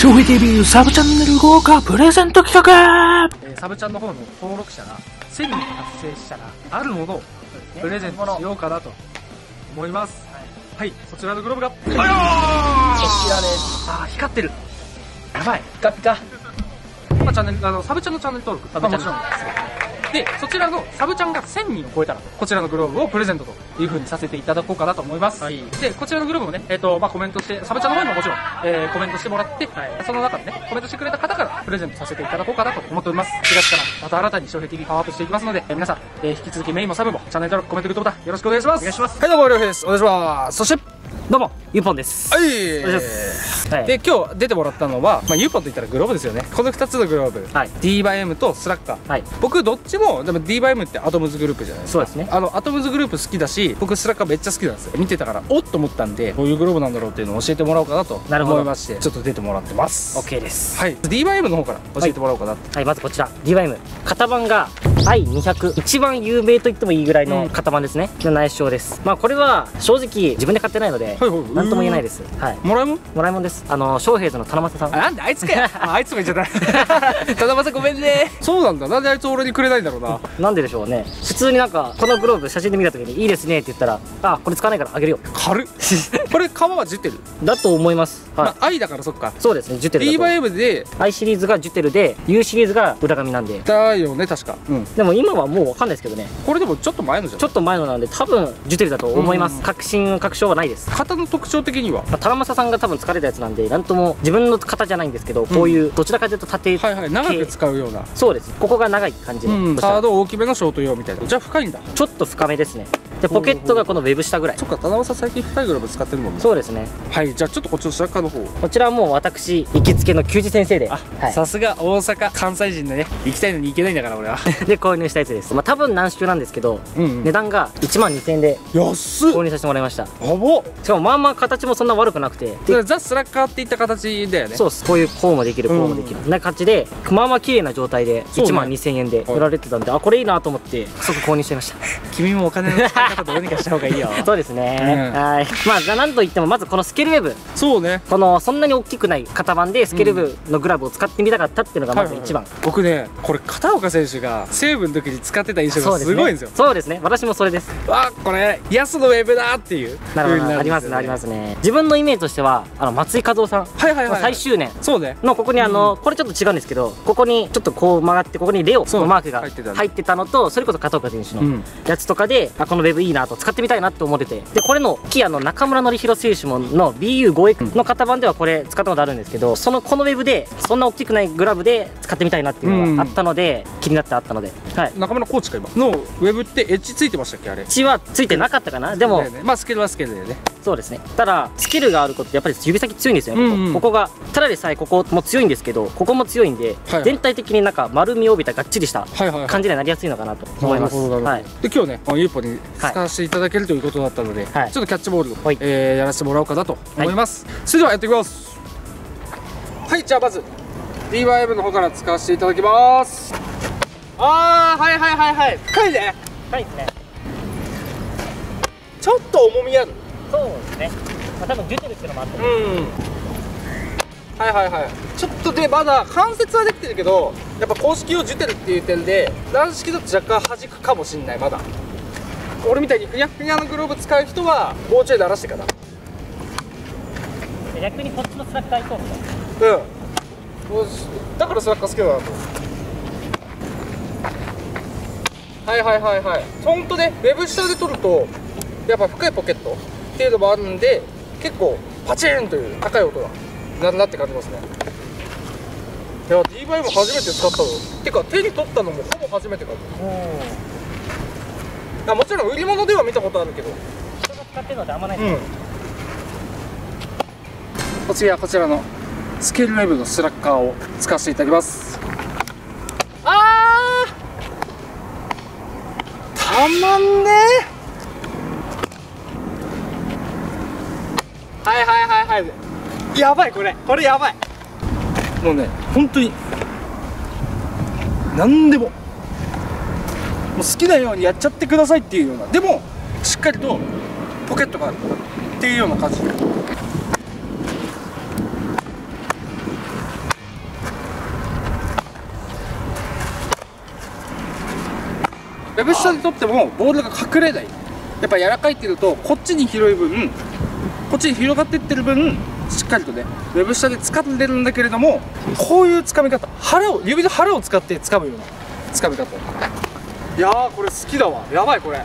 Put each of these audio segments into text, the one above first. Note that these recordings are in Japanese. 翔平 TV サブチャンネル豪華プレゼント企画、サブチャンの方の登録者が1000人達成したらあるものをプレゼントしようかなと思います。はい、そちらのグローブが、こちらです。あー、光ってる、やばい、ピカピカ。まあ、チャンネル、サブチャンのチャンネル登録、サブチャンもちろんですけど、で、そちらのサブチャンが1000人を超えたら、こちらのグローブをプレゼントという風にさせていただこうかなと思います。はい、で、こちらのグローブもね、まあ、コメントして、サブチャンの方にももちろん、コメントしてもらって、はい、その中でね、コメントしてくれた方からプレゼントさせていただこうかなと思っております。4月からまた新たに翔平 TV パワーアップしていきますので、皆さん、引き続きメインもサブもチャンネル登録、コメント、グッドボタンよろしくお願いします。お願いします。はい、どうも、りょうへいです。お願いします。そして、どうも、ユーポンです。はい。で、今日出てもらったのは、まあ、ユーポンと言ったらグローブですよね。この2つのグローブ。はい。DEEM とスラッガー。はい。僕、どっちも、でも DEEM ってアトムズグループじゃないですか。そうですね。アトムズグループ好きだし、僕、スラッガーめっちゃ好きなんですよ。見てたから、おっと思ったんで、こういうグローブなんだろうっていうのを教えてもらおうかなと思いまして、ちょっと出てもらってます。OK です。はい。DEEM の方から教えてもらおうかなって。はい、まずこちら。DEEM。型番が、I200、一番有名と言ってもいいぐらいの型番ですね、の内装です。まあこれは正直自分で買ってないので何とも言えないです。はい、もらいもんです。翔平との七政さん、なんであいつかよ、あいつも言っちゃった七政ごめんね。そうなんだ、なんであいつ俺にくれないんだろうな、なんででしょうね。普通になんかこのグローブ写真で見た時にいいですねって言ったら、あ、これ使わないからあげるよ、軽っ。これ皮はジュテルだと思います。はい、 I だから、そっか、そうですね、ジュテル DEEM で I シリーズがジュテルで U シリーズが裏紙なんでだよね、確か。でも今はもうわかんないですけどね。これでもちょっと前のじゃん。ちょっと前のなんで多分ジュテルだと思います。確信確証はないです。型の特徴的には田政さんが多分疲れたやつなんで、なんとも自分の型じゃないんですけど、こういうどちらかというと縦、はいはい、長く使うような。そうです、ここが長い感じのカード大きめのショート用みたいな。じゃあ深いんだ、ちょっと深めですね。でポケットがこのウェブ下ぐらい。そっか、田政最近深いグローブ使ってるもんね。そうですね。はい、じゃあちょっとこっちの白川の方、こちらはもう私行きつけの給仕先生で、さすが大阪関西人でね、行きたいのに行けないんだから俺はで購入したやつです。まあ多分軟式なんですけど、値段が12000円で購入させてもらいました。やばっ。しかもまあまあ形もそんな悪くなくて、ザ・スラッガーっていった形だよね。そうです、こういうこうもできる、こうもできるな感じで、まあまあ綺麗な状態で12000円で売られてたんで、あ、これいいなと思って即購入しちゃいました。君もお金の使い方どうにかした方がいいよ。そうですね。はい、まあなんといってもまずこのスケルウェブ、そうね、このそんなに大きくない型番でスケルウェブのグラブを使ってみたかったっていうのがまず一番。僕ね、これ片岡選手が西武の時に使ってた印象がすごいんですよ。そうですね、私もそれです。わ、これ安のウェブだっていう。なるほど、ありますね、ありますね。自分のイメージとしては松井稼頭央さん最終年のここにこれちょっと違うんですけど、ここにちょっとこう曲がって、ここにレオのマークが入ってたのと、それこそ片岡選手のやつとかで、このウェブいいなと使ってみたいなと思ってて、でこれのキアの中村典弘選手の BU5X の型番ではこれ使ったことあるんですけど、そのこのウェブでそんな大きくないグラブで使ってみたいなっていうのがあったので、気になってあったので。はい、中村コーチか今のウェブってエッジついてましたっけ。あれエッジはついてなかったかな。でもまあスケールはスケールだよね。そうですね。ただスキルがあることってやっぱり指先強いんですよね。ここがただでさえここも強いんですけど、ここも強いんで、全体的になんか丸みを帯びたがっちりした感じになりやすいのかなと思います。で今日ねユーポンに使わせていただけるということだったので、ちょっとキャッチボールをやらせてもらおうかなと思います。それではやっていきます。はい、じゃあまず DEEM の方から使わせていただきます。ああ、はいはいはいはい、深いね。深いですね。ちょっと重みある。そうですね、まあ、多分出てるっていうのもあって、はいはいはい。ちょっとでまだ関節はできてるけど、やっぱ公式をジュテルっていう点で軟式だと若干弾くかもしんない。まだ俺みたいにふにゃふにゃのグローブ使う人はもうちょい鳴らしてかな。逆にこっちのスラッガーいこうみたいな。だからスラッガー好きだなと。はいはいはいはい。ほんとね、ウェブ下で取るとやっぱ深いポケットっていうのもあるんで、結構パチーンという高い音がなって感じますね。いや、DEEM も初めて使ったの。てか手に取ったのもほぼ初めてかも。もちろん売り物では見たことあるけど、人が使ってるのってあんまないんだよ。こちらのスケールウェブのスラッガーを使わせていただきます。たまんね。はいはいはいはい、やばい、これやばい。もうね、本当に何でも好きなようにやっちゃってくださいっていうような、でもしっかりとポケットがあるっていうような感じ。ウェブ下で取ってもボールが隠れない。やっぱ柔らかいっていうとこっちに広い分、こっちに広がっていってる分、しっかりとねウェブ下で掴んでるんだけれども、こういう掴み方、腹を、指の腹を使って掴むような掴み方。いやーこれ好きだわ。やばいこれ。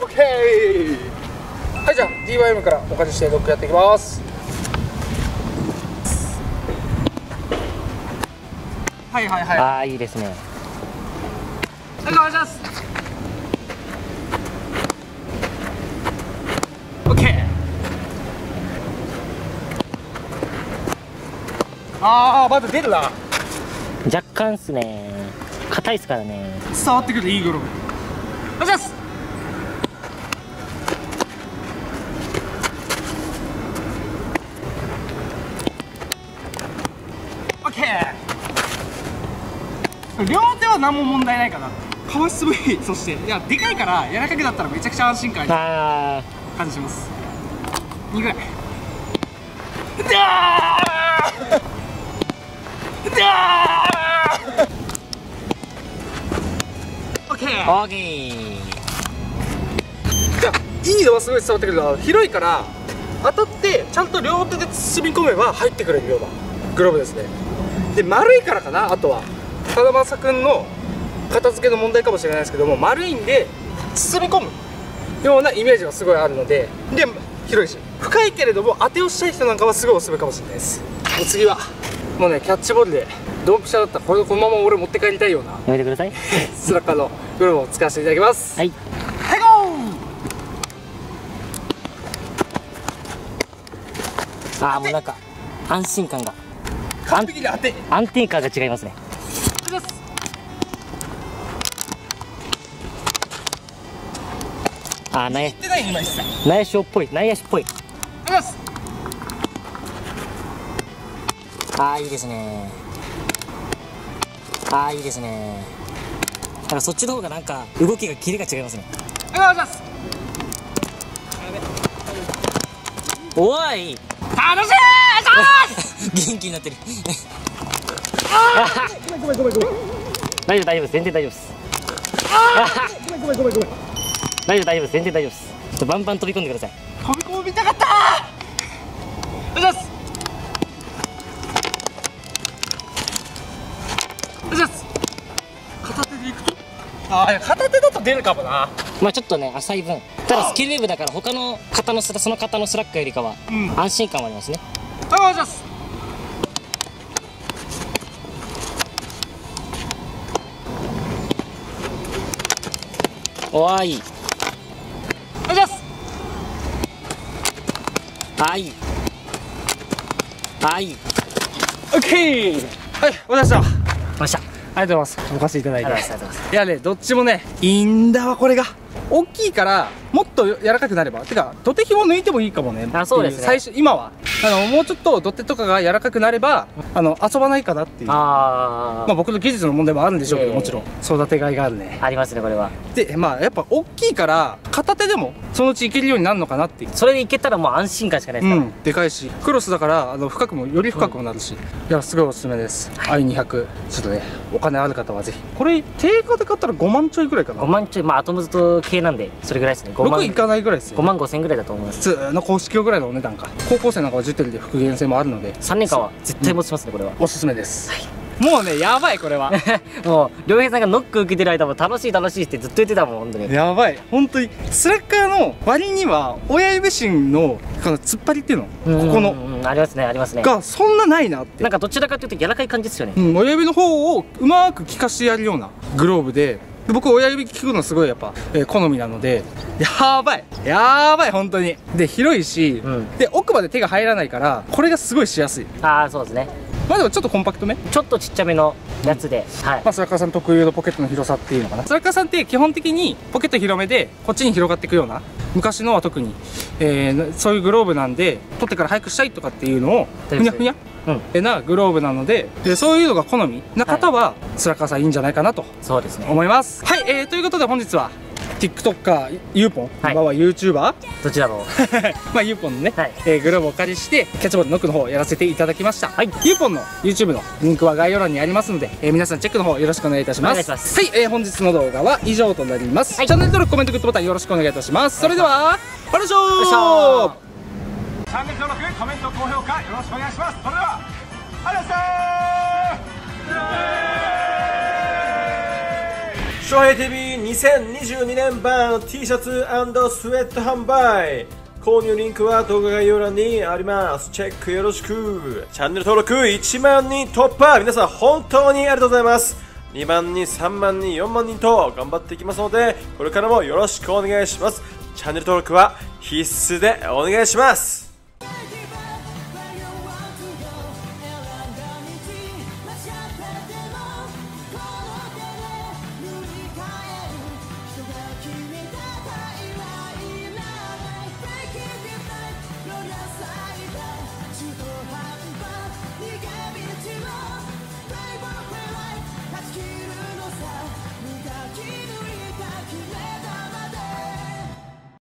オッケー。はいじゃあ DYM からお借りしてロックやっていきます。はいはいはい。ああいいですね。はいお願いします。オッケー。ああまだ出るな。若干っすね。硬いっすからね。伝わってくるいいグローブ。お願いします。オッケー。両手は何も問題ないかな。かわしすごい。そしていやでかいから柔らかくなったらめちゃくちゃ安心感あ感じします。2ぐらい。だー。だー。オーケー。いいのはすごい伝わってくるのは広いから当たってちゃんと両手で包み込めば入ってくれるようなグローブですね。で丸いからかな。あとは風間君の片付けの問題かもしれないですけども、丸いんで包み込むようなイメージがすごいあるので、で広いし深いけれども当てをしたい人なんかはすごいおすすめかもしれないです。お次はもうねキャッチボールでドンピシャだったらこれこのまま俺持って帰りたいような、やめてくださいスラッカーのグローブを使わせていただきます。はいはいゴー。ああもうなんか安心感が完璧で当て安定感が違いますね。ああ内野手っぽい内野手っぽい。ああいいですね。あーいいですね。だからそっちの方がなんか動きがキレが違いますね。お願いします。おい楽しい元気になってるごめんごめんごめんごめん大丈夫大丈夫です全然大丈夫ですごめんごめんごめんごめん大丈夫大丈夫です全然大丈夫です。ちょっとバンバン飛び込んでください。飛び込みたかったー。お願いします。あ片手だと出るかもな。まあちょっとね浅い分、ただスキルウェーブだから他の方のその方のスラックよりかは安心感もありますね。お願いします。おーいお願いします。はいはいオッケー。はいお願いしましたお願いしました。ありがとうございます。お貸しいただいて。いやね、どっちもね、いいんだわ、これが。大きいから、もっと柔らかくなれば。てか、土手ひも抜いてもいいかもね。あ、そうですね。最初、今は。もうちょっと土手とかが柔らかくなれば、遊ばないかなっていう。ああ。まあ、僕の技術の問題もあるんでしょうけど、もちろん。育てがいがあるね。ありますね、これは。で、まあ、やっぱ大きいから、片手でも、そのうちいけるようになるのかなっていう。それでいけたら、もう安心感しかないですから。うん、でかいし、クロスだから、深くも、より深くもなるし。いや、すごいおすすめです。I200。ちょっとね、お金ある方はぜひ。これ、定価で買ったら5万ちょいぐらいかな。5万ちょい、まあ、アトムズと系なんで、それぐらいですね。5万。6いかないぐらいですよ。5万5千円ぐらいだと思います。普通の公式用ぐらいのお値段か。高校生なんかは10点で復元性もあるので、3年間は絶対持ちますね、これは。おすすめです。もうね、やばい、これは。もう、良平さんがノック受けてる間も楽しい楽しいってずっと言ってたもん、本当に。やばい、本当に。スラッカーの割には、親指芯の、この突っ張りっていうの、ここの。ありますね、ありますね。が、そんなないなって。なんかどちらかというと、柔らかい感じですよね。うん、親指の方をうまく効かしてやるようなグローブで。僕親指効くのすごいやっぱ、好みなので、やばいやばい本当に。で広いし、で奥まで手が入らないからこれがすごいしやすい。ああそうですね。まあでもちょっとコンパクトめ、ちょっとちっちゃめのやつで、はい、まあスラッカーさん特有のポケットの広さっていうのかな。スラッカーさんって基本的にポケット広めでこっちに広がっていくような、昔のは特に、そういうグローブなんで取ってから早くしたいとかっていうのをふにゃふにゃなグローブなので、そういうのが好みな方はスラッカーさんいいんじゃないかなと思います。はい、ということで本日は TikToker、ユーポン、今は YouTuber どちらのまあユーポンのね、グローブをお借りしてキャッチボールノックの方をやらせていただきました。ユーポンの YouTube のリンクは概要欄にありますので、皆さんチェックの方よろしくお願いいたします。はい、本日の動画は以上となります。チャンネル登録、コメント、グッドボタンよろしくお願いいたします。それでは、お願いします。チャンネル登録、コメント、高評価よろしくお願いします。それでは、ありがとうございました。翔平 TV2022 年版 T シャツ&スウェット販売。購入リンクは動画概要欄にあります。チェックよろしく。チャンネル登録1万人突破。皆さん本当にありがとうございます。2万人、3万人、4万人と頑張っていきますので、これからもよろしくお願いします。チャンネル登録は必須でお願いします。